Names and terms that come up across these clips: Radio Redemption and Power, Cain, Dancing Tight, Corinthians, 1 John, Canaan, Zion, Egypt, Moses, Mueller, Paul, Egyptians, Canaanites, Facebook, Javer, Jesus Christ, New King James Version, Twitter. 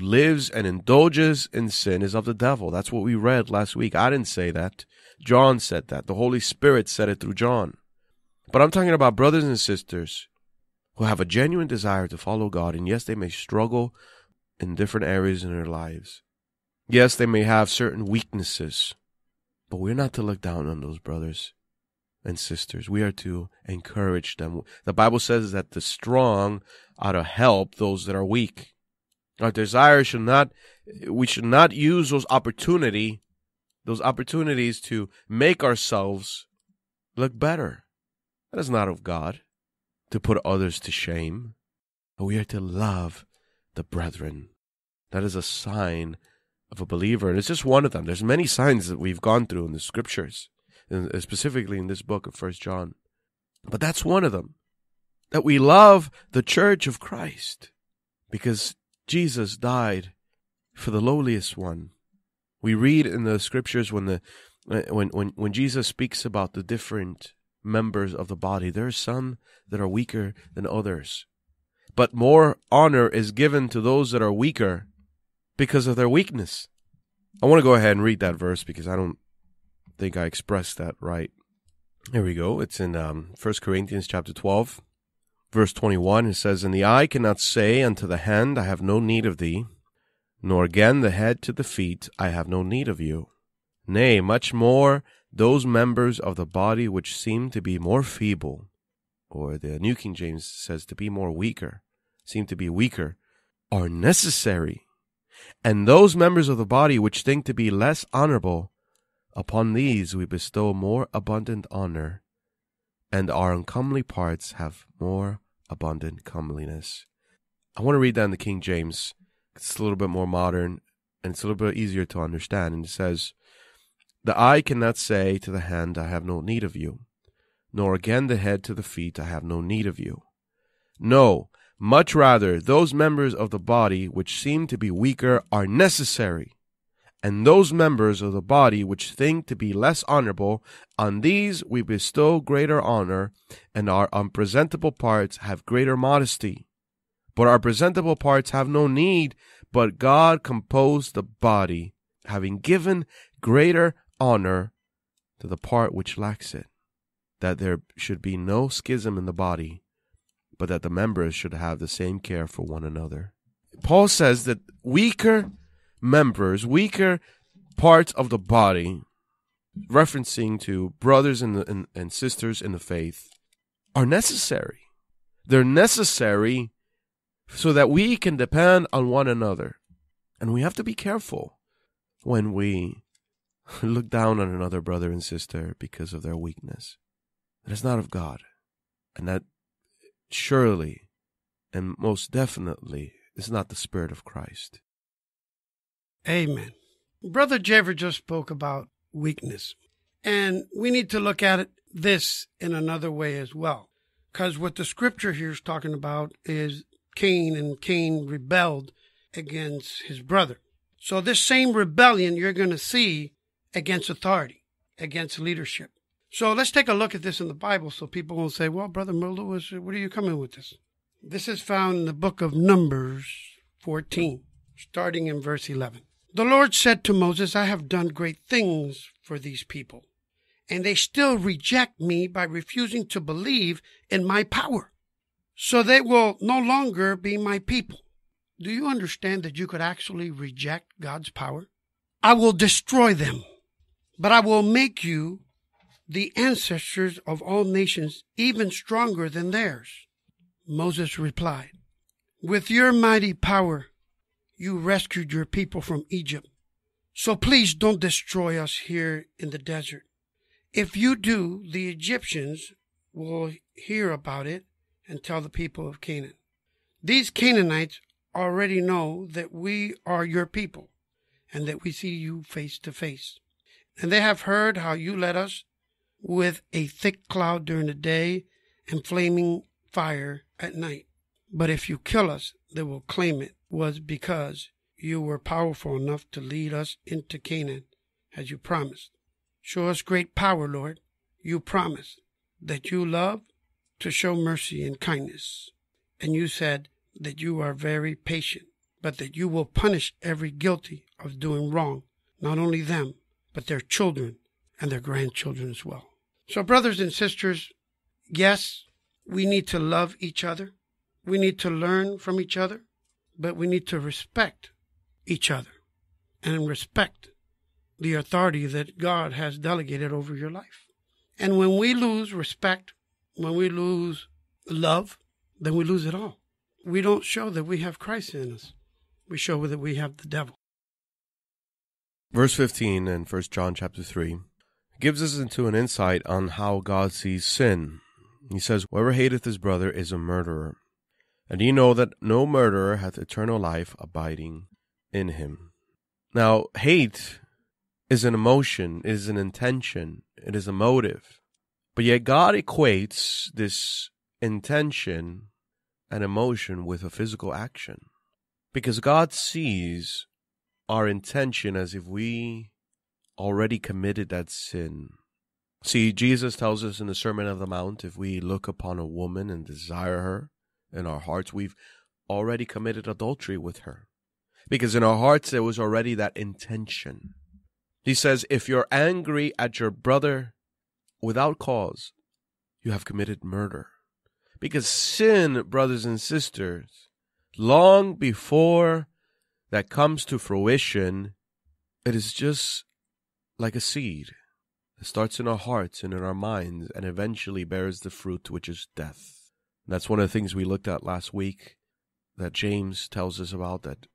who lives and indulges in sin is of the devil. That's what we read last week. I didn't say that. John said that. The Holy Spirit said it through John. But I'm talking about brothers and sisters who have a genuine desire to follow God, and yes, they may struggle in different areas in their lives. Yes, they may have certain weaknesses, but we're not to look down on those brothers and sisters. We are to encourage them. The Bible says that the strong are to help those that are weak. Our desire should not, we should not use those opportunities to make ourselves look better. That is not of God, to put others to shame. We are to love the brethren. That is a sign of a believer, and it's just one of them. There's many signs that we've gone through in the scriptures, and specifically in this book of 1 John. But that's one of them, that we love the church of Christ, because Jesus died for the lowliest one. We read in the scriptures when Jesus speaks about the different members of the body, there are some that are weaker than others. But more honor is given to those that are weaker because of their weakness. I want to go ahead and read that verse because I don't think I expressed that right. Here we go. It's in 1 Corinthians chapter 12, verse 21. It says, "And the eye cannot say unto the hand, I have no need of thee, nor again the head to the feet, I have no need of you. Nay, much more those members of the body which seem to be more feeble," or the New King James says to be more weaker, seem to be weaker, "are necessary. And those members of the body which think to be less honorable, upon these we bestow more abundant honor, and our uncomely parts have more abundant comeliness." I want to read down the King James. It's a little bit more modern, and it's a little bit easier to understand. And it says, "The eye cannot say to the hand, I have no need of you, nor again the head to the feet, I have no need of you. No, much rather those members of the body which seem to be weaker are necessary, and those members of the body which think to be less honorable, on these we bestow greater honor, and our unpresentable parts have greater modesty. But our presentable parts have no need, but God composed the body, having given greater honor to the part which lacks it, that there should be no schism in the body, but that the members should have the same care for one another." Paul says that weaker members, weaker parts of the body, referencing to brothers and sisters in the faith, are necessary. They're necessary so that we can depend on one another. And we have to be careful when we look down on another brother and sister because of their weakness. That is not of God, and that surely and most definitely is not the Spirit of Christ. Amen. Brother Javer just spoke about weakness, and we need to look at this in another way as well, because what the scripture here is talking about is Cain, and Cain rebelled against his brother. So this same rebellion you're going to see against authority, against leadership. So let's take a look at this in the Bible so people won't say, well, Brother Mueller, what are you coming with this? This is found in the book of Numbers 14, starting in verse 11. "The Lord said to Moses, I have done great things for these people, and they still reject me by refusing to believe in my power. So they will no longer be my people." Do you understand that you could actually reject God's power? "I will destroy them, but I will make you the ancestors of all nations, even stronger than theirs." Moses replied, "With your mighty power, you rescued your people from Egypt. So please don't destroy us here in the desert. If you do, the Egyptians will hear about it and tell the people of Canaan. These Canaanites already know that we are your people and that we see you face to face. And they have heard how you led us with a thick cloud during the day and flaming fire at night. But if you kill us, they will claim it was because you were powerful enough to lead us into Canaan, as you promised. Show us great power, Lord. You promised that you love to show mercy and kindness, and you said that you are very patient. but that you will punish every guilty of doing wrong, not only them, but their children and their grandchildren as well. So brothers and sisters, yes, we need to love each other. We need to learn from each other, but we need to respect each other and respect the authority that God has delegated over your life. And when we lose respect, when we lose love, then we lose it all. We don't show that we have Christ in us. We show that we have the devil. Verse 15 in 1 John chapter 3 gives us into an insight on how God sees sin. He says, "Whoever hateth his brother is a murderer, and ye know that no murderer hath eternal life abiding in him." Now, hate is an emotion, it is an intention, it is a motive. But yet God equates this intention and emotion with a physical action, because God sees our intention as if we already committed that sin. See, Jesus tells us in the Sermon on the Mount, if we look upon a woman and desire her in our hearts, we've already committed adultery with her, because in our hearts there was already that intention. He says, if you're angry at your brother without cause, you have committed murder. Because sin, brothers and sisters, long before that comes to fruition, it is just like a seed. It starts in our hearts and in our minds and eventually bears the fruit, which is death. And that's one of the things we looked at last week that James tells us about, that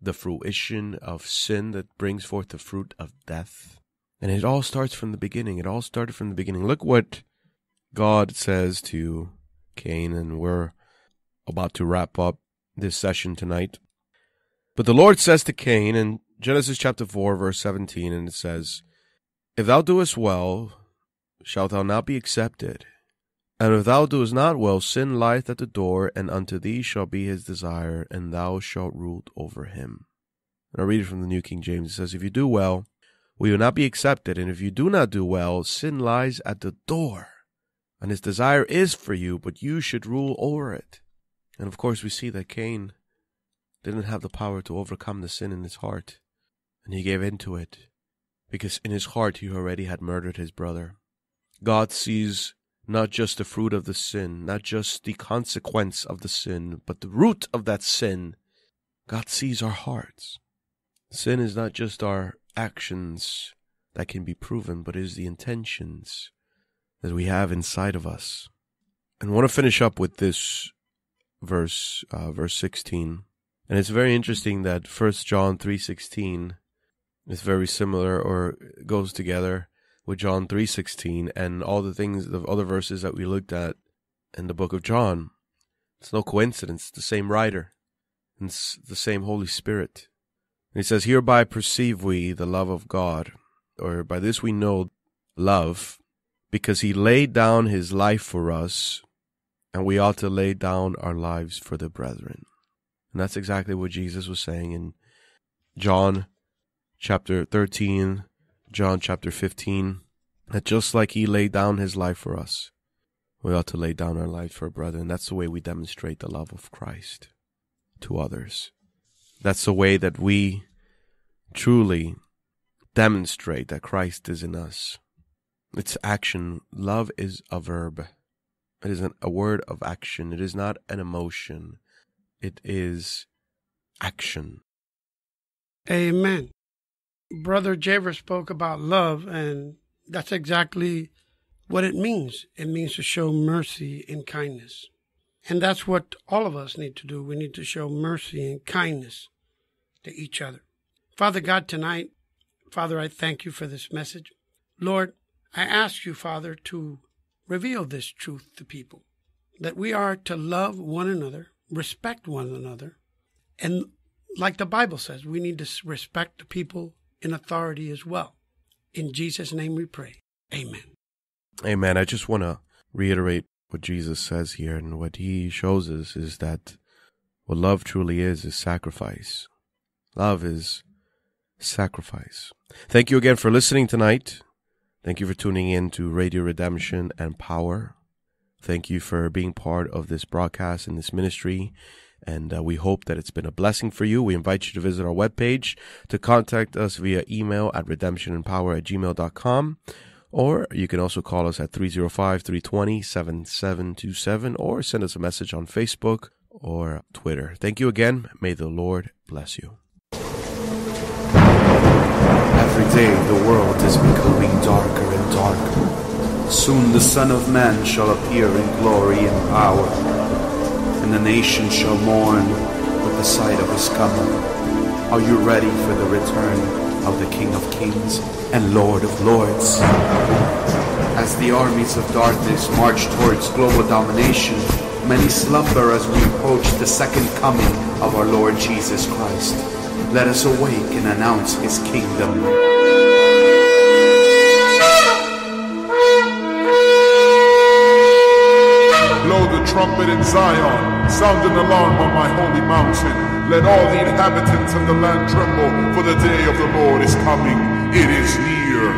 the fruition of sin that brings forth the fruit of death. And it all starts from the beginning. It all started from the beginning. Look what God says to Cain, and we're about to wrap up this session tonight. But the Lord says to Cain in Genesis chapter 4, verse 17, and it says, "If thou doest well, shalt thou not be accepted. And if thou doest not well, sin lieth at the door, and unto thee shall be his desire, and thou shalt rule over him." And I read it from the New King James. It says, "If you do well, we will not be accepted. And if you do not do well, sin lies at the door. And his desire is for you, but you should rule over it." And of course, we see that Cain didn't have the power to overcome the sin in his heart, and he gave in to it, because in his heart he already had murdered his brother. God sees not just the fruit of the sin, not just the consequence of the sin, but the root of that sin. God sees our hearts. Sin is not just our actions that can be proven, but it is the intentions that we have inside of us. And I want to finish up with this verse, verse 16. And it's very interesting that 1 John 3:16 is very similar, or goes together with John 3:16 and all the things, the other verses that we looked at in the book of John. It's no coincidence. It's the same writer. It's the same Holy Spirit. And he says, "Hereby perceive we the love of God, or by this we know love, because he laid down his life for us, and we ought to lay down our lives for the brethren." And that's exactly what Jesus was saying in John chapter 13, John chapter 15, that just like he laid down his life for us, we ought to lay down our life for brethren. That's the way we demonstrate the love of Christ to others. That's the way that we truly demonstrate that Christ is in us. It's action. Love is a verb. It isn't a word of action. It is not an emotion. It is action. Amen. Brother Javer spoke about love, and that's exactly what it means. It means to show mercy and kindness. And that's what all of us need to do. We need to show mercy and kindness to each other. Father God, tonight, Father, I thank you for this message. Lord, I ask you, Father, to reveal this truth to people, that we are to love one another, respect one another, and like the Bible says, we need to respect the people in authority as well. In Jesus' name we pray. Amen. Amen. I just want to reiterate what Jesus says here, and what he shows us is that what love truly is sacrifice. Love is sacrifice. Thank you again for listening tonight. Thank you for tuning in to Radio Redemption and Power. Thank you for being part of this broadcast and this ministry. And we hope that it's been a blessing for you. We invite you to visit our webpage, to contact us via email at redemptionandpower@gmail.com. Or you can also call us at 305-320-7727 or send us a message on Facebook or Twitter. Thank you again. May the Lord bless you. Every day the world is becoming darker and darker. Soon the Son of Man shall appear in glory and power, and the nation shall mourn with the sight of his coming. Are you ready for the return of the King of Kings and Lord of Lords? As the armies of darkness march towards global domination, many slumber as we approach the second coming of our Lord Jesus Christ. Let us awake and announce his kingdom. Trumpet in Zion, sound an alarm on my holy mountain. Let all the inhabitants of the land tremble, for the day of the Lord is coming, it is near.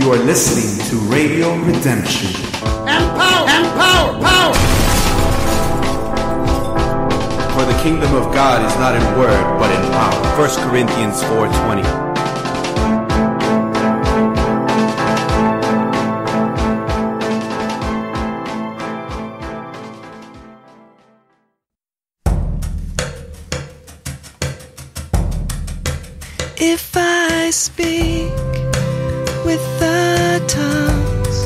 You are listening to Radio Redemption and Power, Power! For the kingdom of God is not in word, but in power. 1 Corinthians 4:20. If I speak with the tongues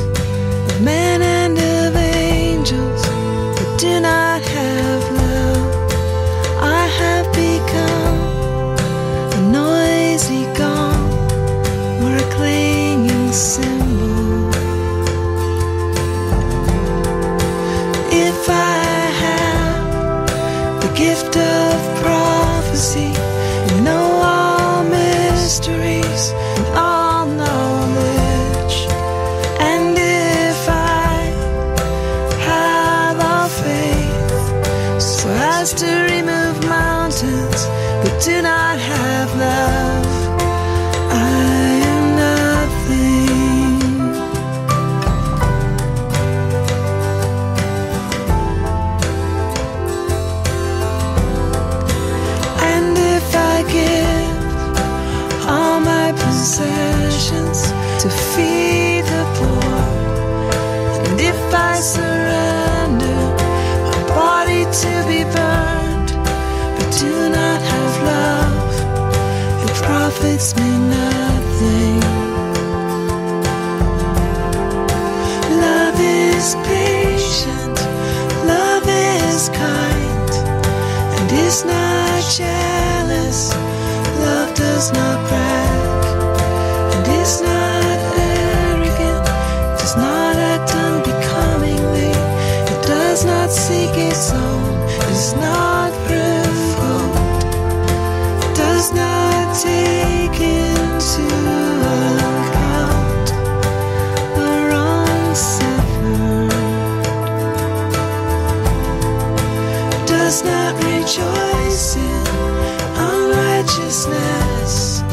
of men and of angels, but do not have love, I have become a noisy gong or a clanging cymbal. If I have the gift of prophecy, mysteries, and all knowledge, and if I have all faith so as to remove mountains but do not have love, I am nothing. And if I give possessions to feed the poor, and if I surrender my body to be burned, but do not have love, it profits me nothing. Love is patient, love is kind, and is not jealous. Love does not brag, it's not arrogant, does not act unbecomingly, it does not seek its own, is not provoked, does not take into account the wrong suffered, does not rejoice in unrighteousness,